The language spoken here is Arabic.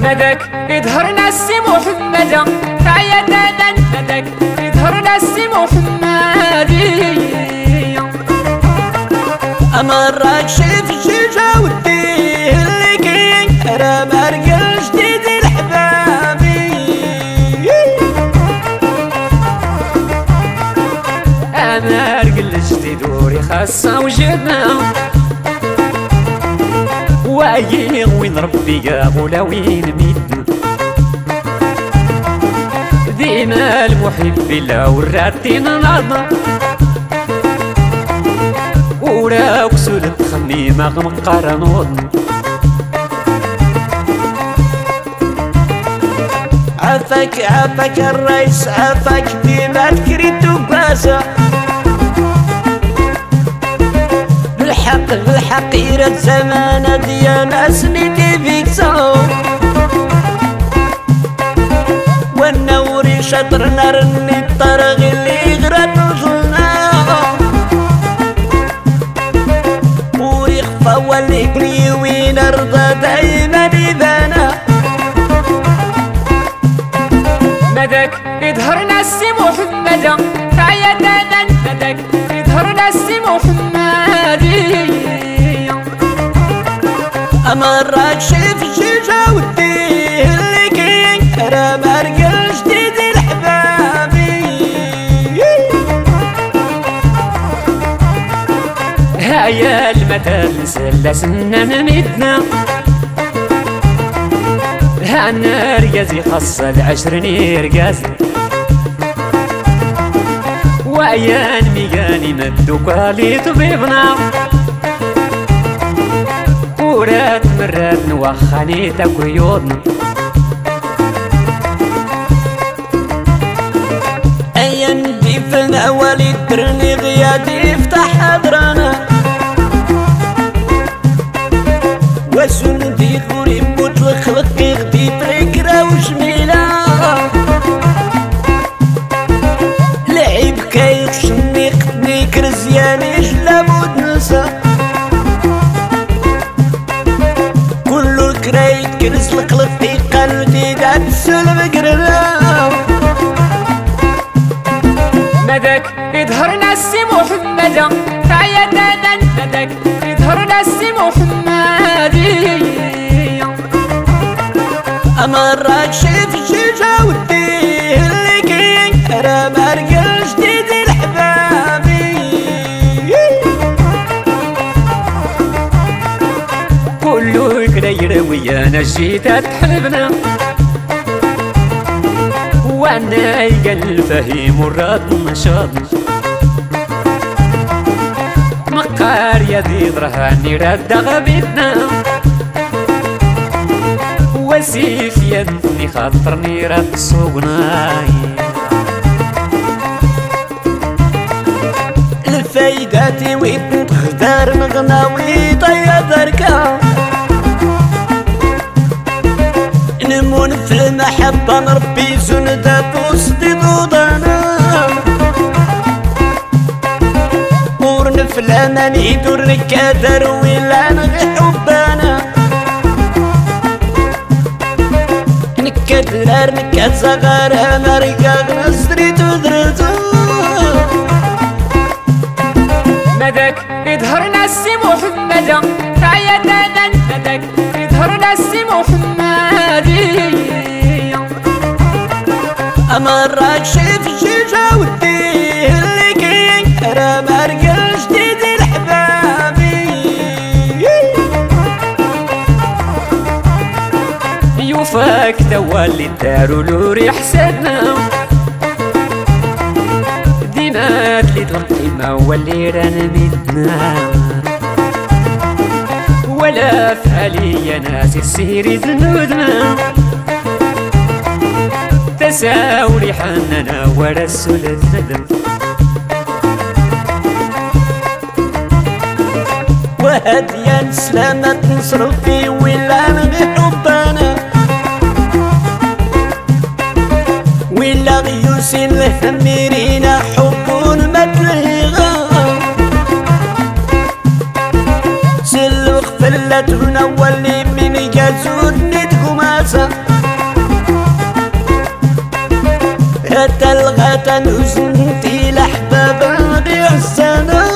ندك يظهرنا السي محمد تعيا دادا ندك يظهرنا السي محمد أمرك شف شجا ودي اللي كين أنا مرقل جديد الحبابي أنا مرقل جديد وري خاصة وجدنا واي وين ربي قابولا وين ميتنا ديما المحب لا وراتين نهضنا ورا كسول تخني ما غمقارا نوضنا عفاك عفاك الرئيس عفاك ديما تكريتو بازا بالحقيرة زمانة ديانا سنيتي فيك صور ونوري شطرنا رني الطرق اللي غرات وصلنا وريخفا واللي قري وين ارضا دايما ديبانا مدك يظهرنا السي محمد تعيا دادا مدك يظهرنا السي محمد أمرك شف شجا ودي اللي كين أنا مرقل جديد الحبابي هيا المثل سلسنا نميتنا هانا رقازي خاصة العشرني رقازي وأيان ميقاني مدوكا لي طبيبنا ورات مرات نوخاني تاكويوضنا أيان ديفنا ولي ترني غيادي افتح أدرانا وسن دي غوري موت الخلق يغدي بريكرا وجميلة لعب كيخشمي قدني كرزياني جلاب ودنسا كلو كرايت كرز الخلق تيقالو تيدا تسلم كرنا مدك يظهرنا السي محمد تعيا دادا مدك يظهرنا السي محمد أمرك شف شجا ودي اللي كين أنا مرقل جديد الحبابي كلو كراير ويانا جيتا تحلبنا وانا يقل فهيم وراد نشاط مقار يزيد رهاني راد غبيتنا وسيف يدني خاطرني راد سوقناي الفايداتي ويدن تخدار مغناوي طيا دركا نمون في المحبة نربي زندات وسطي ضدنا ورنفلانا نيدو الركادر ولا نغي حبانا نكات لار نكات صغار انا رقاق نسريتو درتو مدك يظهرنا السي محمد تعيا دادا مدك يظهرنا السي محمد أمرك شف شجا ودي اللي كين أنا مرقل جديد الحبابي يوفاك توا اللي دارو له ريح سادنا ديما تلي القيمة هو اللي رانا بيتنا ولا فعلي يا ناس السيري زنودنا تساوري حننا ورا السلة الندم وهديا سلامة نصرف في ولا بحبنا ولا غيوسي الهميرينا حبون متلهيغا سلوخ فلتنا واللي من يجازون نتقماسا هتا الغاتا نزنتي لحبابا غير السنة.